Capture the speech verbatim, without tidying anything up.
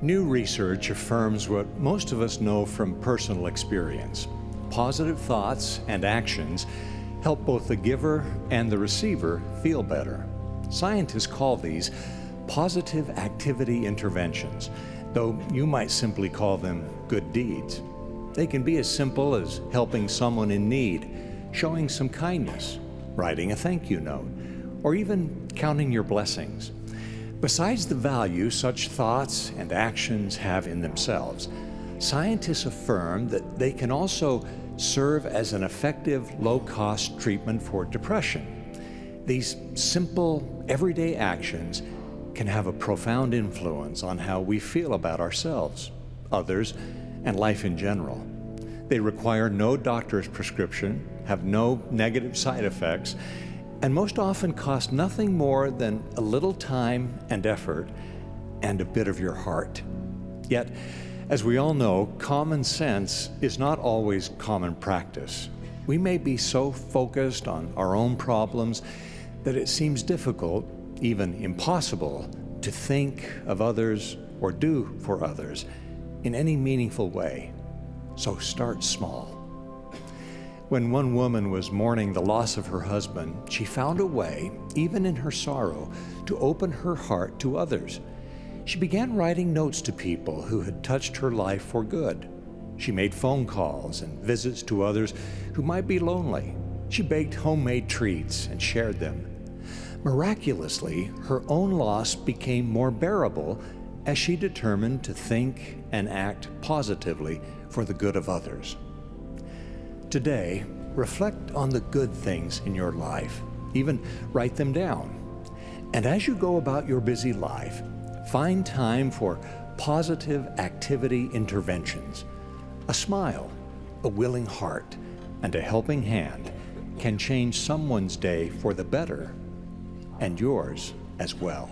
New research affirms what most of us know from personal experience. Positive thoughts and actions help both the giver and the receiver feel better. Scientists call these positive activity interventions, though you might simply call them good deeds. They can be as simple as helping someone in need, showing some kindness, writing a thank you note, or even counting your blessings. Besides the value such thoughts and actions have in themselves, scientists affirm that they can also serve as an effective, low-cost treatment for depression. These simple, everyday actions can have a profound influence on how we feel about ourselves, others, and life in general. They require no doctor's prescription, have no negative side effects, and most often cost nothing more than a little time and effort and a bit of your heart. Yet, as we all know, common sense is not always common practice. We may be so focused on our own problems that it seems difficult, even impossible, to think of others or do for others in any meaningful way. So start small. When one woman was mourning the loss of her husband, she found a way, even in her sorrow, to open her heart to others. She began writing notes to people who had touched her life for good. She made phone calls and visits to others who might be lonely. She baked homemade treats and shared them. Miraculously, her own loss became more bearable as she determined to think and act positively for the good of others. Today, reflect on the good things in your life, even write them down. And as you go about your busy life, find time for positive activity interventions. A smile, a willing heart, and a helping hand can change someone's day for the better, and yours as well.